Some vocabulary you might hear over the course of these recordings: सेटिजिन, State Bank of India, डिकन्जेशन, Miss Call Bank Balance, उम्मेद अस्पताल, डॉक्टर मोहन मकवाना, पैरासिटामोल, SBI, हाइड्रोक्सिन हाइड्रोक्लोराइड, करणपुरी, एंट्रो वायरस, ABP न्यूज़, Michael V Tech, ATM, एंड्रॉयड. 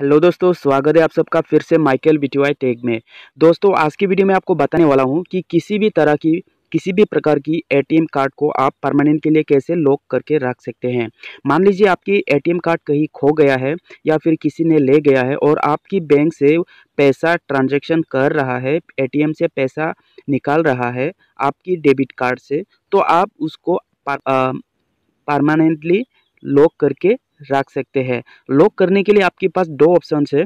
Hello दोस्तों, स्वागत है आप सबका फिर से माइकल वी टेक में। दोस्तों, आज की वीडियो में आपको बताने वाला हूं कि किसी भी प्रकार की एटीएम कार्ड को आप परमानेंट के लिए कैसे लॉक करके रख सकते हैं। मान लीजिए आपकी एटीएम कार्ड कहीं खो गया है या फिर किसी ने ले गया है और आपकी बैंक से पैसा ट्रांजैक्शन कर रहा है, एटीएम से पैसा निकाल रहा है आपकी डेबिट कार्ड से, तो आप उसको परमानेंटली लॉक करके रख सकते हैं। लॉक करने के लिए आपके पास दो ऑप्शंस है।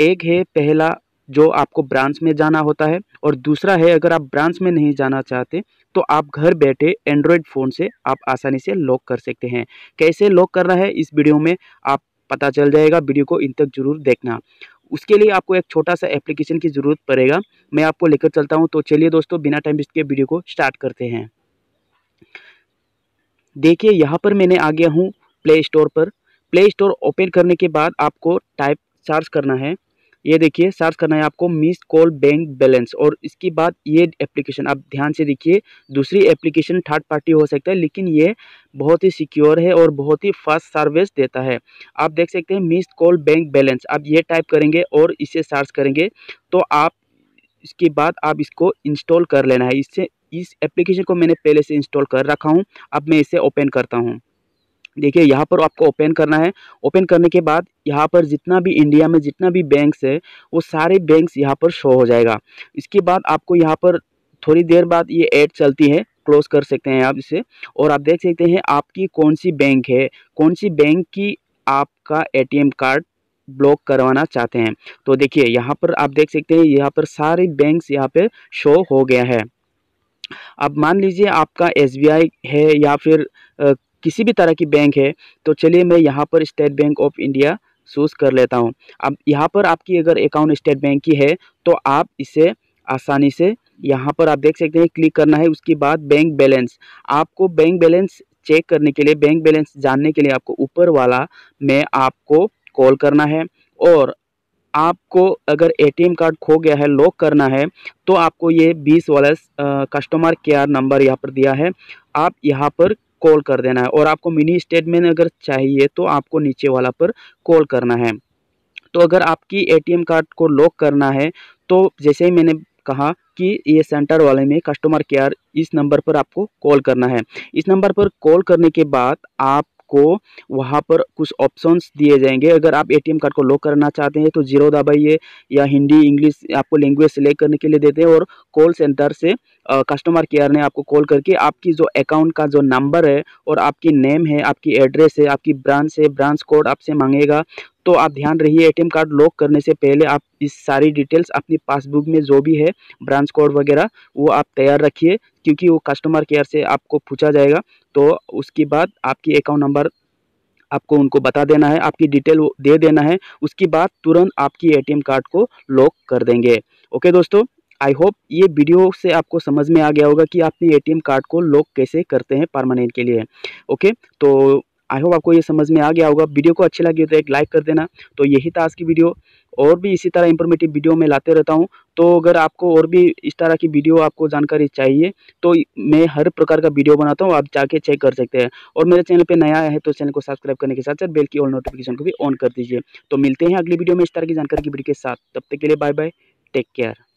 एक है पहला जो आपको ब्रांच में जाना होता है और दूसरा है अगर आप ब्रांच में नहीं जाना चाहते तो आप घर बैठे एंड्रॉयड फ़ोन से आप आसानी से लॉक कर सकते हैं। कैसे लॉक करना है इस वीडियो में आप पता चल जाएगा। वीडियो को अंत तक जरूर देखना। उसके लिए आपको एक छोटा सा एप्लीकेशन की ज़रूरत पड़ेगा, मैं आपको लेकर चलता हूँ। तो चलिए दोस्तों, बिना टाइम वेस्ट के वीडियो को स्टार्ट करते हैं। देखिए यहाँ पर मैंने आ गया हूँ प्ले स्टोर पर। प्ले स्टोर ओपन करने के बाद आपको सर्च करना है, ये देखिए सर्च करना है आपको मिस कॉल बैंक बैलेंस। और इसके बाद ये एप्लीकेशन आप ध्यान से देखिए। दूसरी एप्लीकेशन थर्ड पार्टी हो सकता है, लेकिन ये बहुत ही सिक्योर है और बहुत ही फास्ट सर्विस देता है। आप देख सकते हैं मिस कॉल बैंक बैलेंस, आप ये टाइप करेंगे और इसे सर्च करेंगे तो आप इसके बाद आप इसको इंस्टॉल कर लेना है। इससे इस एप्लीकेशन को मैंने पहले से इंस्टॉल कर रखा हूँ। अब मैं इसे ओपन करता हूँ। देखिए यहाँ पर आपको ओपन करना है। ओपन करने के बाद यहाँ पर जितना भी इंडिया में जितना भी बैंक्स है वो सारे बैंक्स यहाँ पर शो हो जाएगा। इसके बाद आपको यहाँ पर थोड़ी देर बाद ये ऐड चलती है, क्लोज कर सकते हैं आप इसे। और आप देख सकते हैं आपकी कौन सी बैंक है, कौन सी बैंक की आपका एटीएम कार्ड ब्लॉक करवाना चाहते हैं। तो देखिए यहाँ पर आप देख सकते हैं यहाँ पर सारे बैंक्स यहाँ पर शो हो गया है। अब मान लीजिए आपका SBI है या फिर किसी भी तरह की बैंक है, तो चलिए मैं यहाँ पर State Bank of India choose कर लेता हूँ। अब यहाँ पर आपकी अगर अकाउंट स्टेट बैंक की है तो आप इसे आसानी से यहाँ पर आप देख सकते हैं क्लिक करना है। उसके बाद बैंक बैलेंस, आपको बैंक बैलेंस चेक करने के लिए, बैंक बैलेंस जानने के लिए आपको ऊपर वाला में आपको कॉल करना है। और आपको अगर एटीएम कार्ड खो गया है, लॉक करना है, तो आपको ये 20 वाला कस्टमर केयर नंबर यहाँ पर दिया है, आप यहाँ पर कॉल कर देना है। और आपको मिनी स्टेटमेंट अगर चाहिए तो आपको नीचे वाला पर कॉल करना है। तो अगर आपकी एटीएम कार्ड को लॉक करना है तो जैसे ही मैंने कहा कि ये सेंटर वाले में कस्टमर केयर, इस नंबर पर आपको कॉल करना है। इस नंबर पर कॉल करने के बाद आपको वहाँ पर कुछ ऑप्शंस दिए जाएंगे। अगर आप एटीएम कार्ड को लॉक करना चाहते हैं तो 0 दबाइए या हिंदी इंग्लिश आपको लैंग्वेज सेलेक्ट करने के लिए देते हैं। और कॉल सेंटर से कस्टमर केयर ने आपको कॉल करके आपकी जो अकाउंट का जो नंबर है और आपकी नेम है, आपकी एड्रेस है, आपकी ब्रांच है, ब्रांच कोड आपसे मांगेगा। तो आप ध्यान रहिए, एटीएम कार्ड लॉक करने से पहले आप इस सारी डिटेल्स अपनी पासबुक में जो भी है ब्रांच कोड वगैरह वो आप तैयार रखिए, क्योंकि वो कस्टमर केयर से आपको पूछा जाएगा। तो उसके बाद आपकी अकाउंट नंबर आपको उनको बता देना है, आपकी डिटेल दे देना है। उसके बाद तुरंत आपकी एटीएम कार्ड को लॉक कर देंगे। ओके दोस्तों, आई होप ये वीडियो से आपको समझ में आ गया होगा कि आपने एटीएम कार्ड को लॉक कैसे करते हैं परमानेंट के लिए। ओके, तो आई होप आपको ये समझ में आ गया होगा। वीडियो को अच्छी लगी तो एक लाइक कर देना। तो यही था आज की वीडियो, और भी इसी तरह इंफॉर्मेटिव वीडियो मैं लाते रहता हूँ। तो अगर आपको और भी इस तरह की वीडियो आपको जानकारी चाहिए तो मैं हर प्रकार का वीडियो बनाता हूँ, आप जाके चेक कर सकते हैं। और मेरे चैनल पे नया है तो चैनल को सब्सक्राइब करने के साथ साथ बेल की ऑल नोटिफिकेशन को भी ऑन कर दीजिए। तो मिलते हैं अगली वीडियो में इस तरह की जानकारी की वीडियो के साथ। तब तक के लिए बाय बाय, टेक केयर।